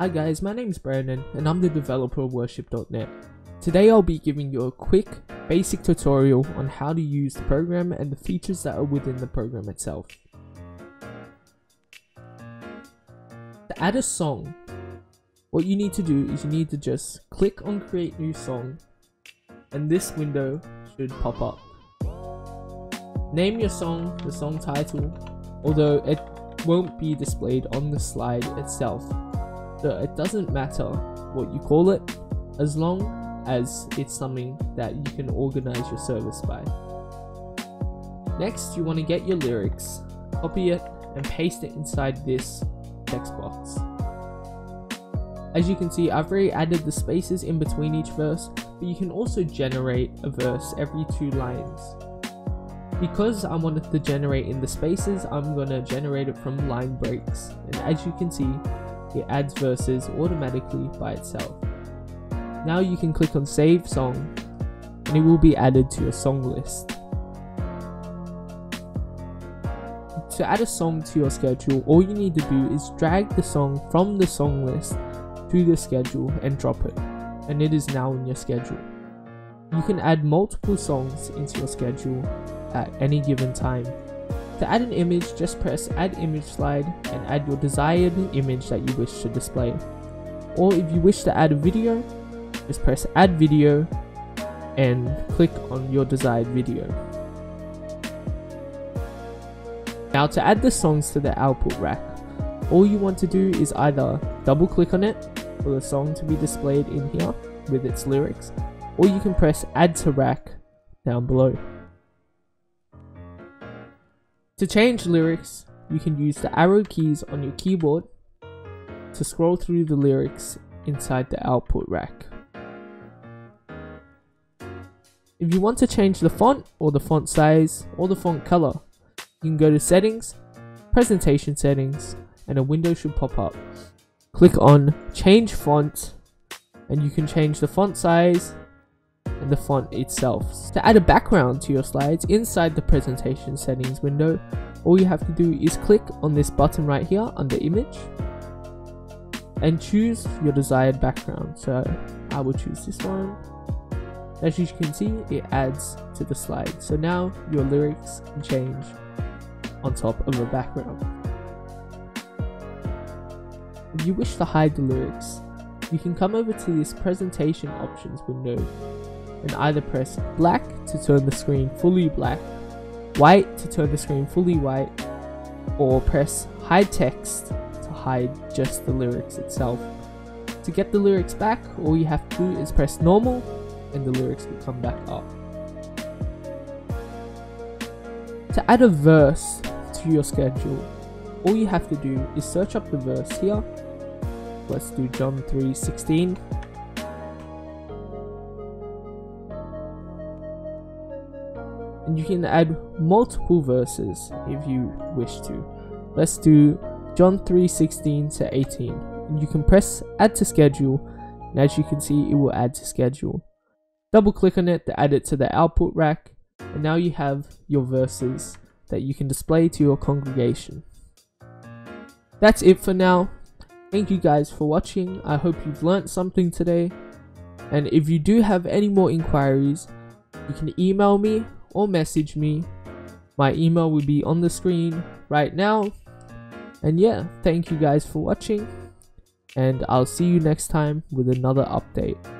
Hi guys, my name's Brandon and I'm the developer of Worship.net. Today I'll be giving you a quick, basic tutorial on how to use the program and the features that are within the program itself. To add a song, what you need to do is you need to just click on Create New Song and this window should pop up. Name your song, the song title, although it won't be displayed on the slide itself. So it doesn't matter what you call it, as long as it's something that you can organize your service by. Next, you want to get your lyrics, copy it and paste it inside this text box. As you can see, I've already added the spaces in between each verse, but you can also generate a verse every two lines. Because I wanted to generate in the spaces, I'm going to generate it from line breaks, and as you can see, it adds verses automatically by itself. Now you can click on Save Song and it will be added to your song list. To add a song to your schedule, all you need to do is drag the song from the song list to the schedule and drop it, and it is now in your schedule. You can add multiple songs into your schedule at any given time. To add an image, just press Add Image Slide and add your desired image that you wish to display. Or if you wish to add a video, just press Add Video and click on your desired video. Now to add the songs to the output rack, all you want to do is either double click on it for the song to be displayed in here with its lyrics, or you can press Add to Rack down below. To change lyrics, you can use the arrow keys on your keyboard to scroll through the lyrics inside the output rack. If you want to change the font or the font size or the font color, you can go to Settings, Presentation Settings, and a window should pop up. Click on Change Font and you can change the font size and the font itself. To add a background to your slides inside the presentation settings window, all you have to do is click on this button right here under image and choose your desired background. So I will choose this one. As you can see, it adds to the slide. So now your lyrics can change on top of a background. If you wish to hide the lyrics, you can come over to this presentation options window and either press black to turn the screen fully black, white to turn the screen fully white, or press hide text to hide just the lyrics itself. To get the lyrics back, all you have to do is press normal and the lyrics will come back up. To add a verse to your schedule, all you have to do is search up the verse here. Let's do John 3:16. And you can add multiple verses if you wish to. Let's do John 3:16 to 18. And you can press Add to Schedule, and as you can see, it will add to schedule. Double click on it to add it to the output rack, and now you have your verses that you can display to your congregation. That's it for now. Thank you guys for watching. I hope you've learned something today. And if you do have any more inquiries, you can email me or message me. My email will be on the screen right now. And yeah, thank you guys for watching, and I'll see you next time with another update.